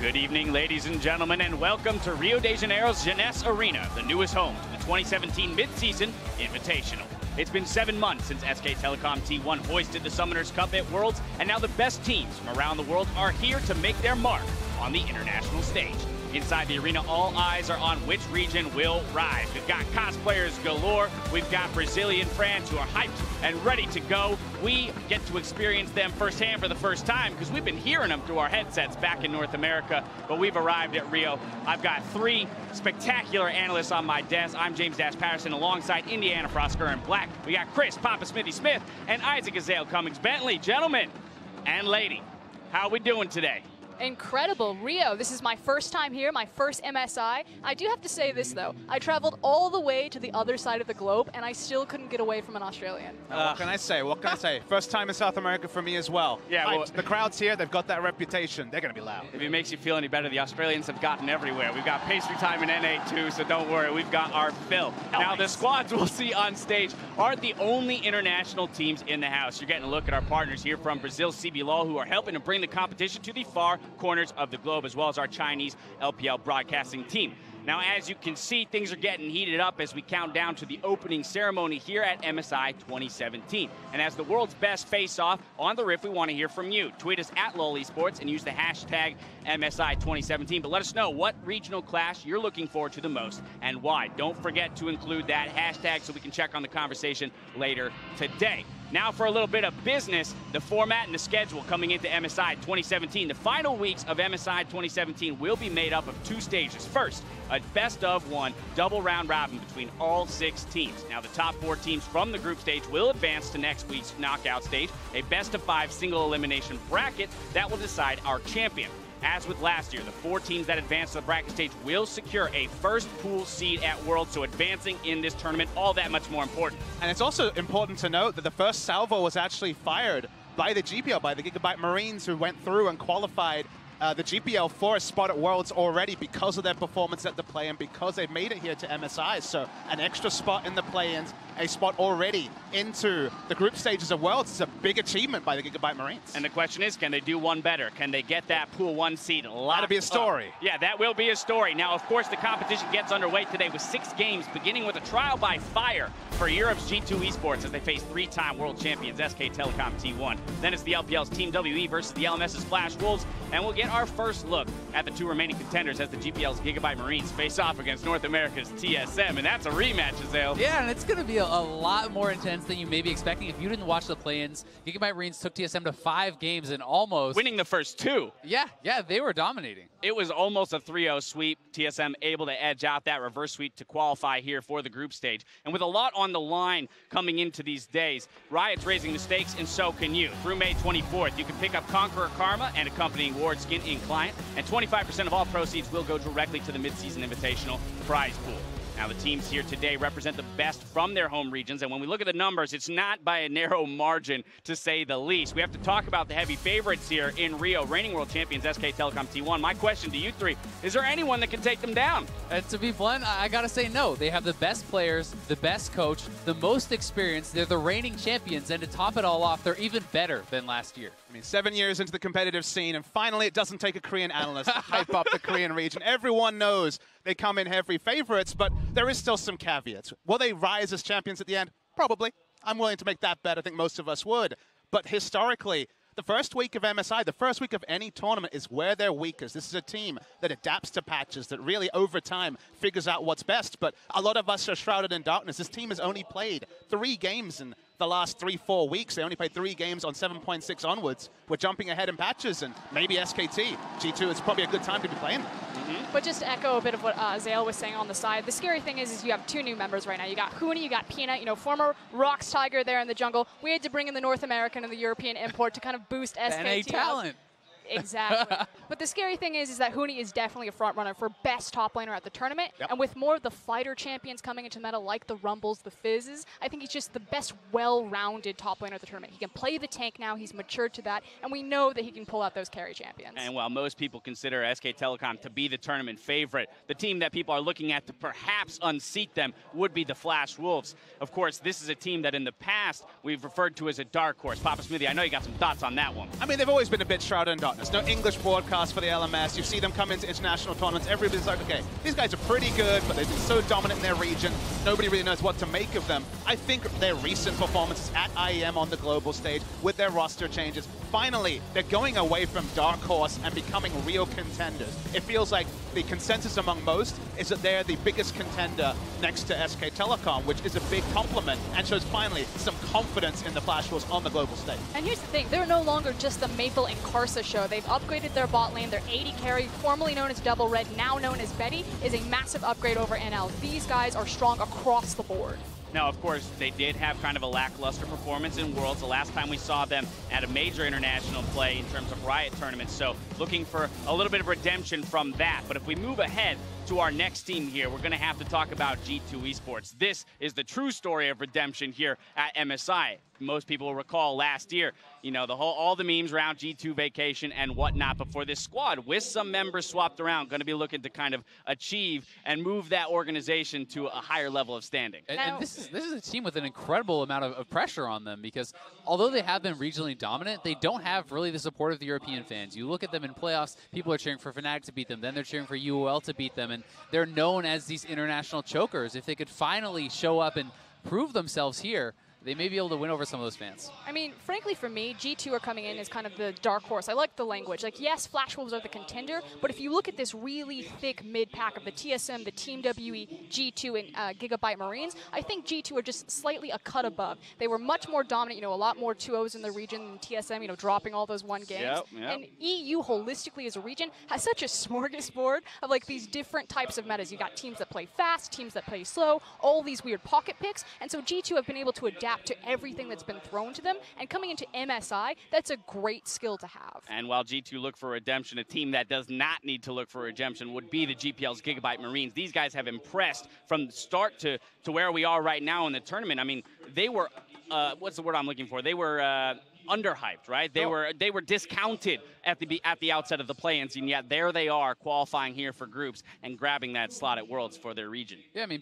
Good evening, ladies and gentlemen, and welcome to Rio de Janeiro's Jeunesse Arena, the newest home to the 2017 Mid Season Invitational. It's been 7 months since SK Telecom T1 hoisted the Summoners Cup at Worlds, and now the best teams from around the world are here to make their mark on the international stage. Inside the arena, all eyes are on which region will rise. We've got cosplayers galore. We've got Brazilian fans who are hyped and ready to go. We get to experience them firsthand for the first time because we've been hearing them through our headsets back in North America, but we've arrived at Rio. I've got three spectacular analysts on my desk. I'm James Dash Patterson alongside Indiana Frosker in black. We got Chris Papa Smithy Smith and Isaac Azale Cummings. Bentley, gentlemen and lady, how we doing today? Incredible, Rio. This is my first time here, my first MSI. I do have to say this, though. I traveled all the way to the other side of the globe, and I still couldn't get away from an Australian. What can I say? What can I say? First time in South America for me as well. Yeah, well, the crowds here, they've got that reputation. They're going to be loud. If it makes you feel any better, the Australians have gotten everywhere. We've got pastry time in NA, too, so don't worry. We've got our fill. Now, the squads we'll see on stage aren't the only international teams in the house. You're getting a look at our partners here from Brazil, CBLOL, who are helping to bring the competition to the far corners of the globe, as well as our Chinese LPL broadcasting team. Now, as you can see, things are getting heated up as we count down to the opening ceremony here at MSI 2017. And as the world's best face-off on the riff, we want to hear from you. Tweet us at LOL Esports and use the hashtag MSI 2017. But let us know what regional clash you're looking forward to the most and why. Don't forget to include that hashtag so we can check on the conversation later today. Now for a little bit of business, the format and the schedule coming into MSI 2017. The final weeks of MSI 2017 will be made up of two stages. First, a best-of-1 double round-robin between all 6 teams. Now, the top 4 teams from the group stage will advance to next week's knockout stage, a best-of-5 single elimination bracket that will decide our champion. As with last year, the 4 teams that advance to the bracket stage will secure a first pool seed at Worlds, so advancing in this tournament, all that much more important. And it's also important to note that the first salvo was actually fired by the GPL, by the Gigabyte Marines, who went through and qualified the GPL for a spot at Worlds already because of their performance at the play-in, because they've made it here to MSI. So an extra spot in the play-ins, a spot already into the group stages of Worlds is a big achievement by the Gigabyte Marines. And the question is, can they do one better? Can they get that Pool 1 seed locked? That'll be a story. Yeah, that will be a story. Now, of course, the competition gets underway today with 6 games, beginning with a trial by fire for Europe's G2 esports as they face 3-time world champions SK Telecom T1. Then it's the LPL's Team WE versus the LMS's Flash Wolves, and we'll get our first look at the 2 remaining contenders as the GPL's Gigabyte Marines face off against North America's TSM, and that's a rematch, Azale. Yeah, and it's going to be a lot more intense than you may be expecting. If you didn't watch the play-ins, Gigabyte Marines took TSM to 5 games and almost... winning the first 2. Yeah, they were dominating. It was almost a 3-0 sweep. TSM able to edge out that reverse sweep to qualify here for the group stage. And with a lot on the line coming into these days, Riot's raising the stakes, and so can you. Through May 24th, you can pick up Conqueror Karma and accompanying Ward Skin in client, and 25% of all proceeds will go directly to the Mid-Season Invitational prize pool. Now, the teams here today represent the best from their home regions, and when we look at the numbers, it's not by a narrow margin, to say the least. We have to talk about the heavy favorites here in Rio, reigning world champions SK Telecom T1. My question to you three, is there anyone that can take them down? To be blunt, I gotta say no. They have the best players, the best coach, the most experience. They're the reigning champions, and to top it all off, they're even better than last year. I mean, 7 years into the competitive scene, and finally it doesn't take a Korean analyst to hype up the Korean region. Everyone knows they come in heavy favorites, but there is still some caveats. Will they rise as champions at the end? Probably. I'm willing to make that bet. I think most of us would. But historically, the first week of MSI, the first week of any tournament, is where they're weakest. This is a team that adapts to patches, that really over time figures out what's best. But a lot of us are shrouded in darkness. This team has only played 3 games in the last 3-4 weeks. They only played 3 games on 7.6 onwards. We're jumping ahead in patches, and maybe SKT. G2 is probably a good time to be playing them. But just to echo a bit of what Azale was saying on the side, the scary thing is you have 2 new members right now. You got Huni, you got Peanut, you know, former Rox Tiger there in the jungle. We had to bring in the North American and the European import to kind of boost SKT. NA talent. Exactly. But the scary thing is that Huni is definitely a front runner for best top laner at the tournament. Yep. And with more of the fighter champions coming into meta, like the Rumbles, the Fizzes, I think he's just the best well-rounded top laner at the tournament. He can play the tank now. He's matured to that. And we know that he can pull out those carry champions. And while most people consider SK Telecom to be the tournament favorite, the team that people are looking at to perhaps unseat them would be the Flash Wolves. Of course, this is a team that in the past we've referred to as a dark horse. Papa Smithy, I know you got some thoughts on that one. I mean, they've always been a bit shrouded in darkness. There's no English broadcast for the LMS. You see them come into international tournaments. Everybody's like, okay, these guys are pretty good, but they've been so dominant in their region. Nobody really knows what to make of them. I think their recent performances at IEM on the global stage with their roster changes, finally, they're going away from Dark Horse and becoming real contenders. It feels like the consensus among most is that they're the biggest contender next to SK Telecom, which is a big compliment and shows finally some confidence in the Flash Wolves on the global stage. And here's the thing, they're no longer just the Maple and Karsa show. They've upgraded their bot lane. Their AD carry, formerly known as Double Red, now known as Betty, is a massive upgrade over NL. These guys are strong across the board. Now, of course, they did have kind of a lackluster performance in Worlds, the last time we saw them at a major international play in terms of Riot tournaments, so looking for a little bit of redemption from that. But if we move ahead to our next team here, we're going to have to talk about G2 esports. This is the true story of redemption here at MSI. Most people will recall last year, you know, all the memes around G2 vacation and whatnot before this squad, with some members swapped around, going to be looking to kind of achieve and move that organization to a higher level of standing. And this is a team with an incredible amount of pressure on them, because although they have been regionally dominant, they don't have really the support of the European fans. You look at them in playoffs, people are cheering for Fnatic to beat them, then they're cheering for UOL to beat them, and they're known as these international chokers. If they could finally show up and prove themselves here, they may be able to win over some of those fans. I mean, frankly, for me, G2 are coming in as kind of the dark horse. I like the language. Like, yes, Flash Wolves are the contender, but if you look at this really thick mid-pack of the TSM, the Team WE, G2, and Gigabyte Marines, I think G2 are just slightly a cut above. They were much more dominant, you know, a lot more 2-0s in the region than TSM, you know, dropping all those one games. Yep. And EU, holistically, as a region, has such a smorgasbord of, like, these different types of metas. You got teams that play fast, teams that play slow, all these weird pocket picks, and so G2 have been able to adapt to everything that's been thrown to them, and coming into MSI, that's a great skill to have. And while G2 look for redemption, a team that does not need to look for redemption would be the GPL's Gigabyte Marines. These guys have impressed from the start to where we are right now in the tournament. I mean, they were, what's the word I'm looking for? They were underhyped, right? They were discounted at the outset of the play-ins, and yet there they are qualifying here for groups and grabbing that slot at Worlds for their region. Yeah, I mean,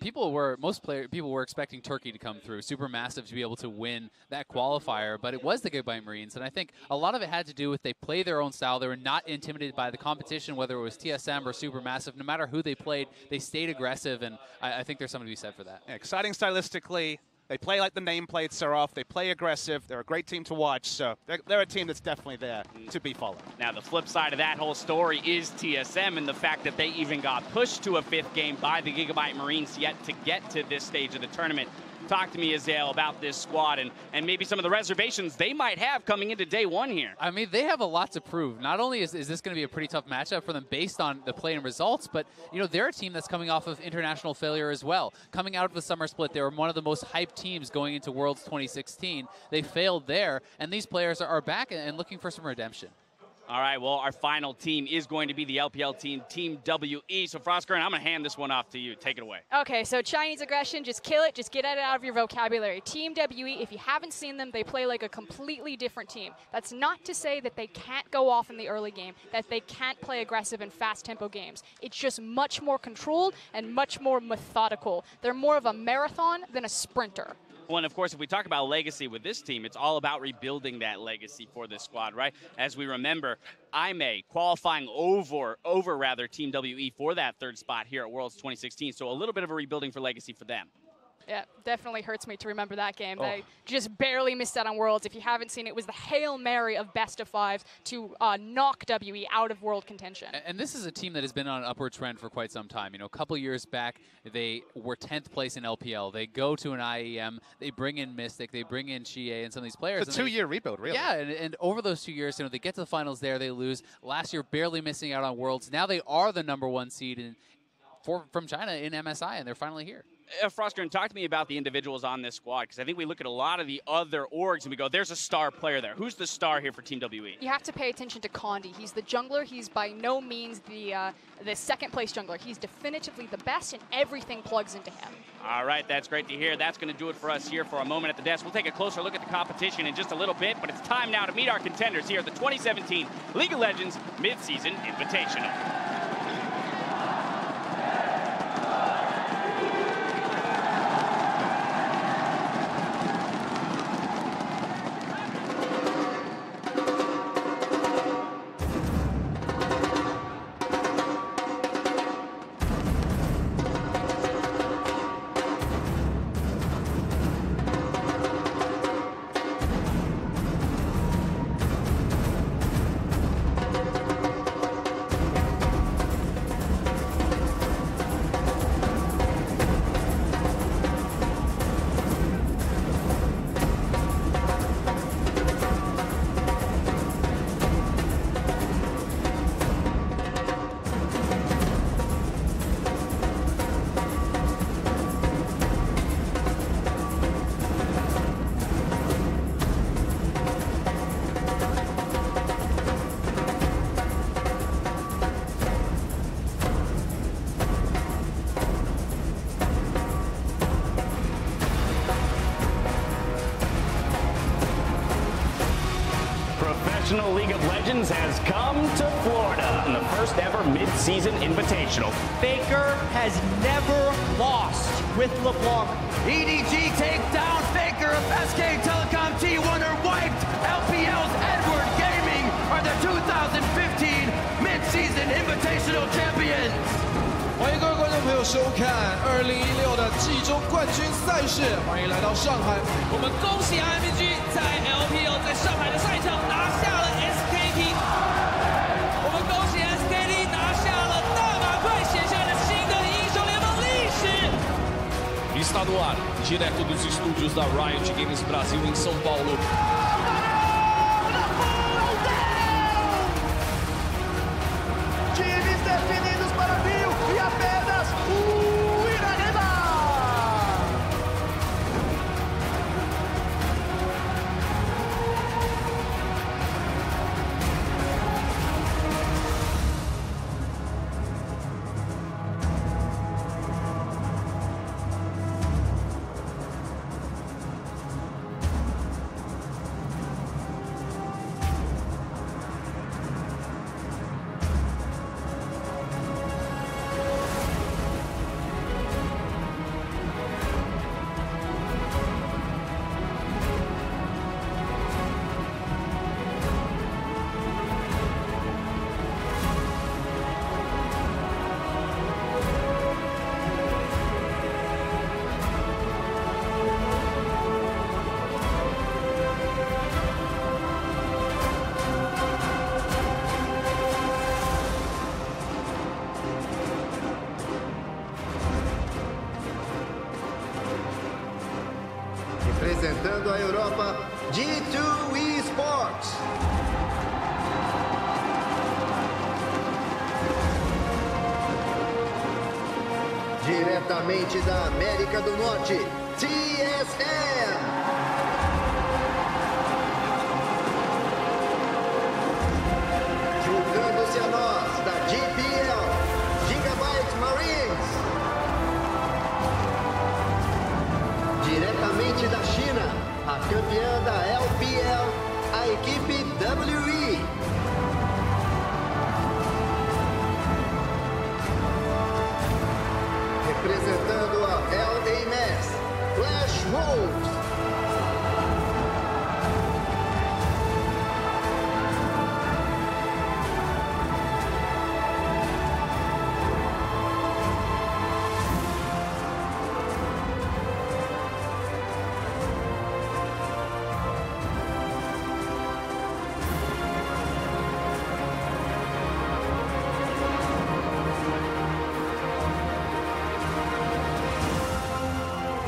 most people were expecting Turkey to come through, Supermassive to be able to win that qualifier, but it was the Gigabyte Marines, and I think a lot of it had to do with they play their own style. They were not intimidated by the competition, whether it was TSM or Supermassive. No matter who they played, they stayed aggressive, and I think there's something to be said for that. Yeah, exciting stylistically. They play like the nameplates are off. They play aggressive. They're a great team to watch. So they're a team that's definitely there to be followed. Now, the flip side of that whole story is TSM and the fact that they even got pushed to a fifth game by the Gigabyte Marines yet to get to this stage of the tournament. Talk to me, Azale, about this squad and maybe some of the reservations they might have coming into day one here. I mean, they have a lot to prove. Not only is this going to be a pretty tough matchup for them based on the play and results, but, you know, they're a team that's coming off of international failure as well. Coming out of the summer split, they were one of the most hyped teams going into Worlds 2016. They failed there, and these players are back and looking for some redemption. All right, well, our final team is going to be the LPL team, Team WE. So, Frosker, and I'm going to hand this one off to you. Take it away. Okay, so Chinese aggression, just kill it. Just get it out of your vocabulary. Team WE, if you haven't seen them, they play like a completely different team. That's not to say that they can't go off in the early game, that they can't play aggressive and fast-tempo games. It's just much more controlled and much more methodical. They're more of a marathon than a sprinter. Well, and of course, if we talk about legacy with this team, it's all about rebuilding that legacy for this squad, right? As we remember, Aimee qualifying over Team WE for that third spot here at Worlds 2016. So a little bit of a rebuilding for legacy for them. Yeah, definitely hurts me to remember that game. Oh. They just barely missed out on Worlds. If you haven't seen it, it was the Hail Mary of best-of-fives to knock WE out of world contention. And this is a team that has been on an upward trend for quite some time. You know, a couple years back, they were 10th place in LPL. They go to an IEM. They bring in Mystic. They bring in Chie and some of these players. It's a two-year rebuild, really. Yeah, and over those 2 years, you know, they get to the finals there. They lose. Last year, barely missing out on Worlds. Now they are the #1 seed from China in MSI, and they're finally here. Frosker, and talk to me about the individuals on this squad, because I think we look at a lot of the other orgs and we go, there's a star player there. Who's the star here for Team WE? You have to pay attention to Condi. He's the jungler. He's by no means the second-place jungler. He's definitively the best, and everything plugs into him. All right, that's great to hear. That's going to do it for us here for a moment at the desk. We'll take a closer look at the competition in just a little bit, but it's time now to meet our contenders here at the 2017 League of Legends Mid Season Invitational. National League of Legends has come to Florida in the first ever Mid Season Invitational. Faker has never lost with LeBlanc. EDG takedown Faker of SK Telecom T1 are wiped. LPL's Edward Gaming are the 2015 Mid Season Invitational champions. 欢迎各位观众朋友收看2016的季中冠军赛事，欢迎来到上海。我们恭喜 IMG 在 LPL 在上海的赛场拿下了 SKT， 我们恭喜 SKT 拿下了大马块，写下了新的英雄联盟历史。Está no ar, direto dos estúdios da Riot Games Brasil em São Paulo. Representando a Europa, G2 esports. Diretamente da América do Norte, TSM. Jogando-se a nós da GPL, Gigabyte Marines. Diretamente da China, a campeã da LPL, a equipe WE. Representando a LMS, Flash Wolves.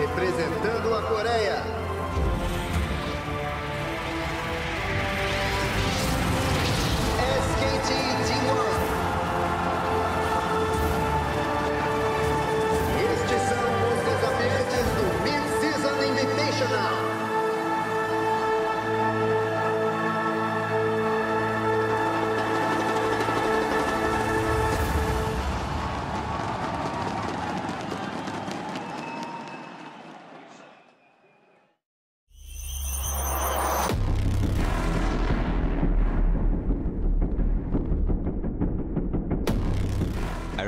Representando a Coreia, SK T1. Estes são os desafiantes do Mid Season Invitational.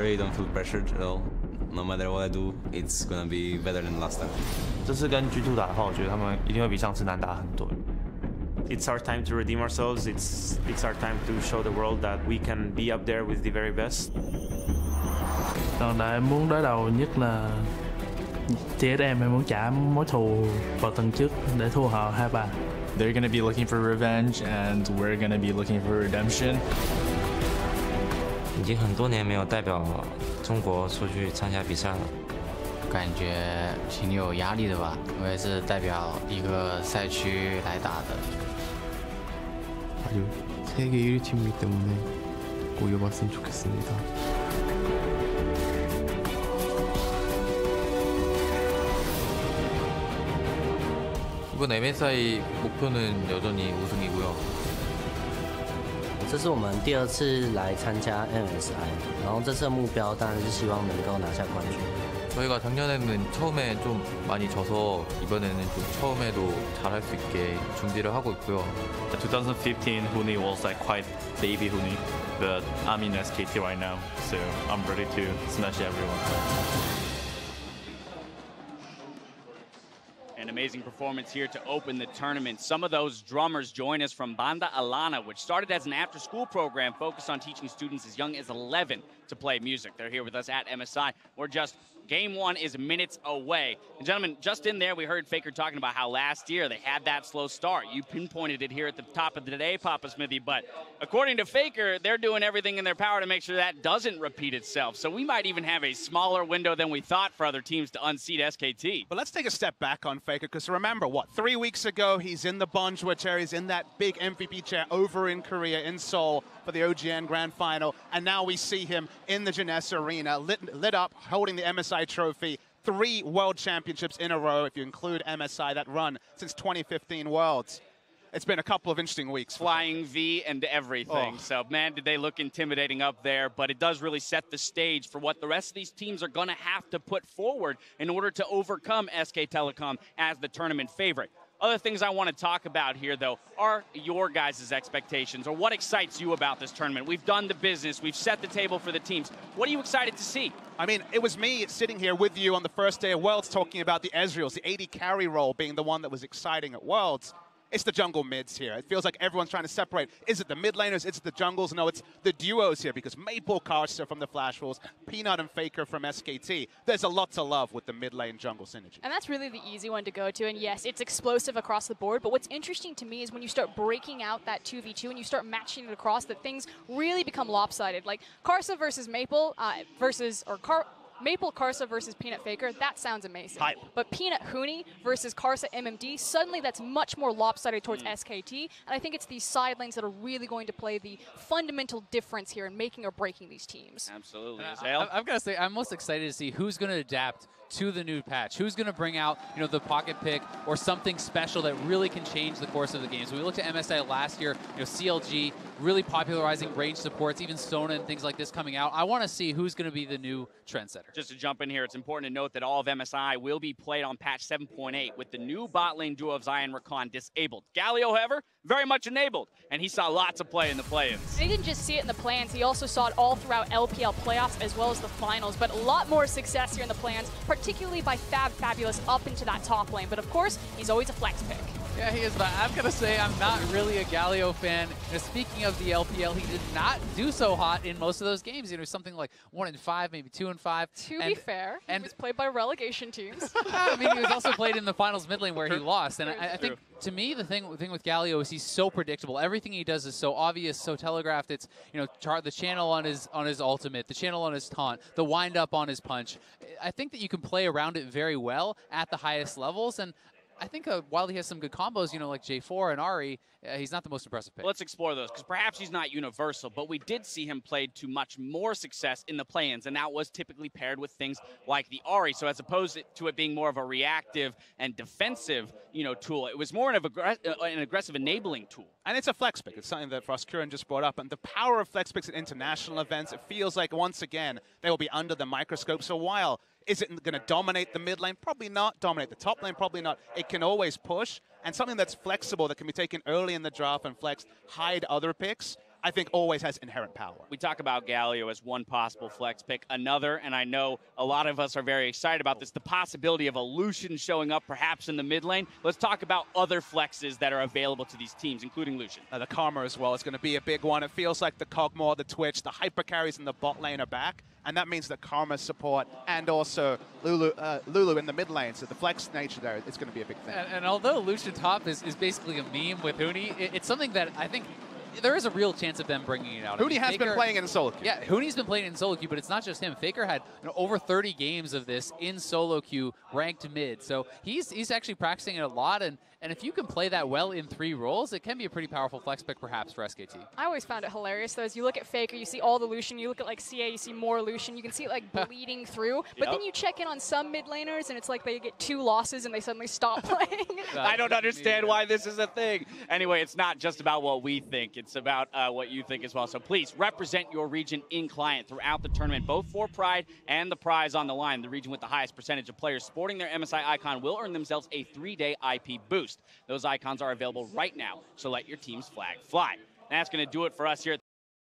I don't feel pressured at all. No matter what I do, it's gonna be better than last time. 这次跟 G2 打的话，我觉得他们一定会比上次难打很多。It's our time to redeem ourselves. It's our time to show the world that we can be up there with the very best. Lần này em muốn đối đầu nhất là TSM. Em muốn trả mối thù vào tuần trước để thua họ 2-3. They're gonna be looking for revenge, and we're gonna be looking for redemption. 已经很多年没有代表中国出去参加比赛了，感觉挺有压力的吧？我也是代表一个赛区来打的。세계 1위 팀이기 때문에 꼭 이겨봤으면 좋겠습니다. 이번 MSI 목표는 여전히 우승이고요. 这是我们第二次来参加 MSI， 然后这次的目标当然是希望能够拿下冠军。 저희가 작년에는 처음에 좀 많이 져서 이번에는 좀 처음에도 잘할 수 있게 준비를 하고 있고요. 2015 Huni was like quite baby Huni, but I'm in SKT right now, so I'm ready to smash everyone. An amazing performance here to open the tournament. Some of those drummers join us from Banda Alana, which started as an after-school program focused on teaching students as young as 11 to play music. They're here with us at MSI. We're just game one is minutes away. And gentlemen, just in there, we heard Faker talking about how last year they had that slow start. You pinpointed it here at the top of the day, Papa Smithy, but according to Faker, they're doing everything in their power to make sure that doesn't repeat itself. So we might even have a smaller window than we thought for other teams to unseat SKT. But let's take a step back on Faker, because remember, what, 3 weeks ago, he's in the Bonjwa chair, he's in that big MVP chair over in Korea, in Seoul, for the OGN Grand Final, and now we see him in the Jeunesse Arena, lit up, holding the MSI trophy. 3 world championships in a row, if you include MSI, that run since 2015 Worlds. It's been a couple of interesting weeks. Flying V and everything. Oh. So, man, did they look intimidating up there, but it does really set the stage for what the rest of these teams are going to have to put forward in order to overcome SK Telecom as the tournament favorite. Other things I want to talk about here, though, are your guys' expectations or what excites you about this tournament. We've done the business. We've set the table for the teams. What are you excited to see? I mean, it was me sitting here with you on the first day of Worlds talking about the Ezreals, the AD carry role being the one that was exciting at Worlds. It's the jungle mids here. It feels like everyone's trying to separate. Is it the mid laners? Is it the jungles? No, it's the duos here, because Maple, Karsa from the Flash Wolves, Peanut and Faker from SKT. There's a lot to love with the mid lane jungle synergy. And that's really the easy one to go to. And yes, it's explosive across the board. But what's interesting to me is when you start breaking out that 2v2 and you start matching it across, that things really become lopsided. Like Karsa versus Maple Maple Karsa versus Peanut Faker, that sounds amazing. Hype. But Peanut Huni versus Karsa MMD, suddenly that's much more lopsided towards SKT. And I think it's these side lanes that are really going to play the fundamental difference here in making or breaking these teams. Absolutely. I've got to say, I'm most excited to see who's going to adapt to the new patch. Who's going to bring out, you know, the pocket pick or something special that really can change the course of the games. When we looked at MSI last year, you know, CLG really popularizing range supports, even Sona and things like this coming out. I want to see who's going to be the new trendsetter. Just to jump in here, it's important to note that all of MSI will be played on patch 7.8 with the new bot lane duo of Zion Rakan disabled. Galio, however, very much enabled, and he saw lots of play in the play-ins. He didn't just see it in the play-ins, he also saw it all throughout LPL playoffs as well as the finals, but a lot more success here in the play-ins, particularly by Fabulous up into that top lane. But of course, he's always a flex pick. Yeah, he is, but I've got to say, I'm not really a Galio fan. Now, speaking of the LPL, he did not do so hot in most of those games. You know, something like 1 in 5, maybe 2 in 5. To be fair, he was played by relegation teams. I mean, he was also played in the finals mid lane where he lost. And I think, to me, the thing with Galio is he's so predictable. Everything he does is so obvious, so telegraphed. It's, you know, the channel on his ultimate, the channel on his taunt, the wind up on his punch. I think that you can play around it very well at the highest levels, and I think while he has some good combos, you know, like J4 and Ahri, he's not the most impressive pick. Let's explore those, because perhaps he's not universal, but we did see him play to much more success in the play-ins, and that was typically paired with things like the Ahri. So as opposed to it being more of a reactive and defensive, you know, tool, it was more an aggressive enabling tool. And it's a flex pick. It's something that Froskuren just brought up, and the power of flex picks at international events, it feels like once again they will be under the microscope. So while is it going to dominate the mid lane? Probably not. Dominate the top lane? Probably not. It can always push. And something that's flexible, that can be taken early in the draft and flexed, hide other picks, I think always has inherent power. We talk about Galio as one possible flex pick. Another, and I know a lot of us are very excited about this, the possibility of a Lucian showing up perhaps in the mid lane. Let's talk about other flexes that are available to these teams, including Lucian. The Karma as well is going to be a big one. It feels like the Kog'Maw, the Twitch, the hyper carries in the bot lane are back. And that means the Karma support and also Lulu in the mid lane. So the flex nature there, it's going to be a big thing. And although Lucian top is basically a meme with Huni, it's something that I think there is a real chance of them bringing it out. Huni has been playing in solo queue. Yeah, Huni's been playing in solo queue, but it's not just him. Faker had, you know, over 30 games of this in solo queue, ranked mid. So he's actually practicing it a lot, and And if you can play that well in three roles, it can be a pretty powerful flex pick perhaps for SKT. I always found it hilarious, though, as you look at Faker, you see all the Lucian. You look at like CA, you see more Lucian. You can see it like bleeding through. But then you check in on some mid laners, and it's like they get two losses, and they suddenly stop playing. I don't understand why this is a thing. Anyway, it's not just about what we think. It's about what you think as well. So please represent your region in client throughout the tournament, both for pride and the prize on the line. The region with the highest percentage of players sporting their MSI icon will earn themselves a 3-day IP boost. Those icons are available right now, so let your team's flag fly. And that's going to do it for us here.